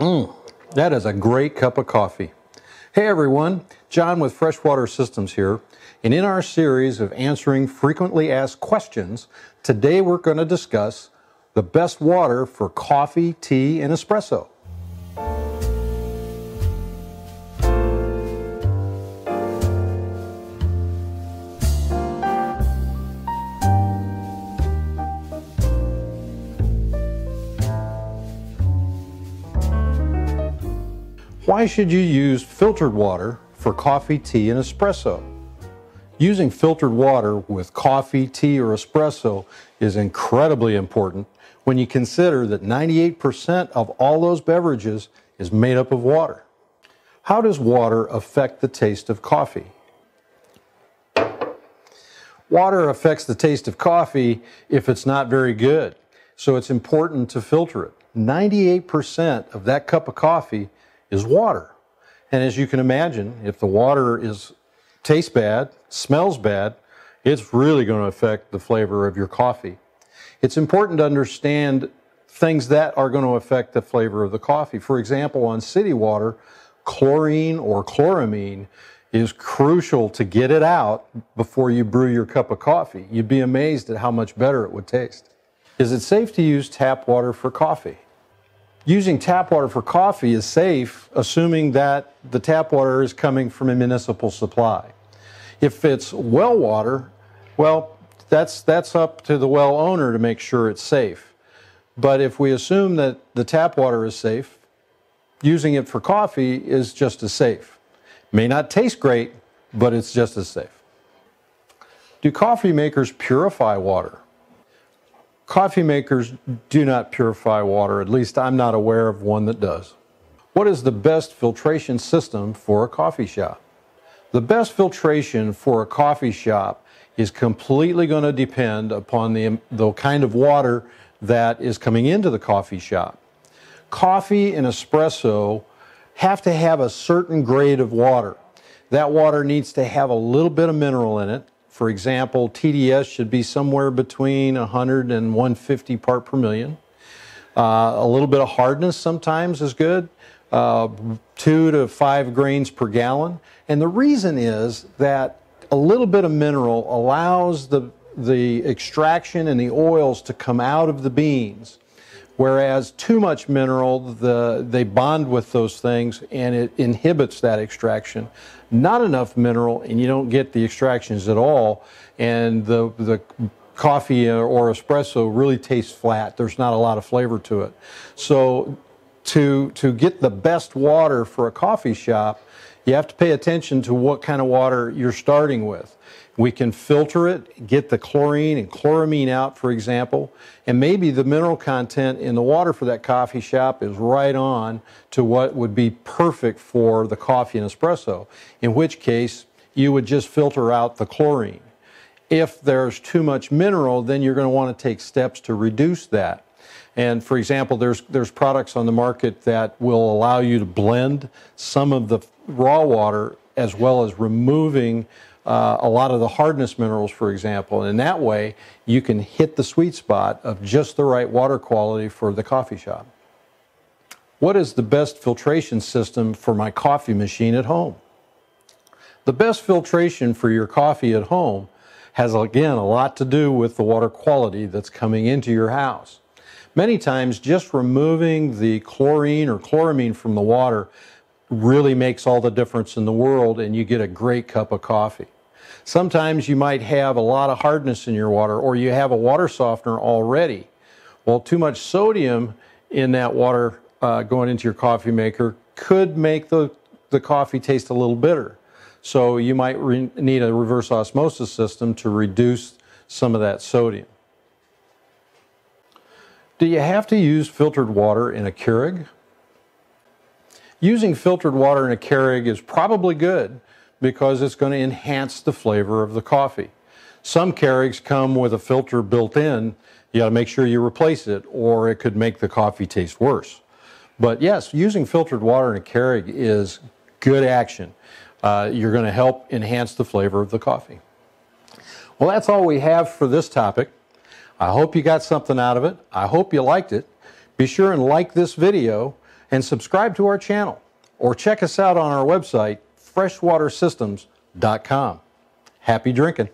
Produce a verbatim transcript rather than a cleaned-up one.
Mmm, that is a great cup of coffee. Hey everyone, John with Freshwater Systems here, and in our series of answering frequently asked questions, today we're going to discuss the best water for coffee, tea, and espresso. Why should you use filtered water for coffee, tea, and espresso? Using filtered water with coffee, tea, or espresso is incredibly important when you consider that ninety-eight percent of all those beverages is made up of water. How does water affect the taste of coffee? Water affects the taste of coffee if it's not very good, so it's important to filter it. ninety-eight percent of that cup of coffee is water. And as you can imagine, if the water is tastes bad, smells bad, it's really going to affect the flavor of your coffee. It's important to understand things that are going to affect the flavor of the coffee. For example, on city water, chlorine or chloramine is crucial to get it out before you brew your cup of coffee. You'd be amazed at how much better it would taste. Is it safe to use tap water for coffee? Using tap water for coffee is safe, assuming that the tap water is coming from a municipal supply. If it's well water, well, that's, that's up to the well owner to make sure it's safe. But if we assume that the tap water is safe, using it for coffee is just as safe. It may not taste great, but it's just as safe. Do coffee makers purify water? Coffee makers do not purify water, at least I'm not aware of one that does. What is the best filtration system for a coffee shop? The best filtration for a coffee shop is completely going to depend upon the, the kind of water that is coming into the coffee shop. Coffee and espresso have to have a certain grade of water. That water needs to have a little bit of mineral in it. For example, T D S should be somewhere between one hundred and one hundred fifty part per million. Uh, a little bit of hardness sometimes is good, uh, two to five grains per gallon. And the reason is that a little bit of mineral allows the, the extraction and the oils to come out of the beans, whereas too much mineral, the, they bond with those things and it inhibits that extraction. Not enough mineral and you don't get the extractions at all, and the, the coffee or espresso really tastes flat. There's not a lot of flavor to it. So to, to get the best water for a coffee shop, you have to pay attention to what kind of water you're starting with. We can filter it, get the chlorine and chloramine out, for example, and maybe the mineral content in the water for that coffee shop is right on to what would be perfect for the coffee and espresso, in which case you would just filter out the chlorine. If there's too much mineral, then you're going to want to take steps to reduce that. And for example, there's, there's products on the market that will allow you to blend some of the raw water as well as removing uh, a lot of the hardness minerals, for example. And in that way, you can hit the sweet spot of just the right water quality for the coffee shop. What is the best filtration system for my coffee machine at home? The best filtration for your coffee at home has, again, a lot to do with the water quality that's coming into your house. Many times, just removing the chlorine or chloramine from the water really makes all the difference in the world, and you get a great cup of coffee. Sometimes you might have a lot of hardness in your water, or you have a water softener already. Well, too much sodium in that water uh, going into your coffee maker could make the, the coffee taste a little bitter. So you might re- need a reverse osmosis system to reduce some of that sodium. Do you have to use filtered water in a Keurig? Using filtered water in a Keurig is probably good because it's going to enhance the flavor of the coffee. Some Keurigs come with a filter built in. You got to make sure you replace it, or it could make the coffee taste worse. But yes, using filtered water in a Keurig is good action. Uh, you're going to help enhance the flavor of the coffee. Well, that's all we have for this topic. I hope you got something out of it. I hope you liked it. Be sure and like this video. and subscribe to our channel or check us out on our website, freshwater systems dot com. Happy drinking.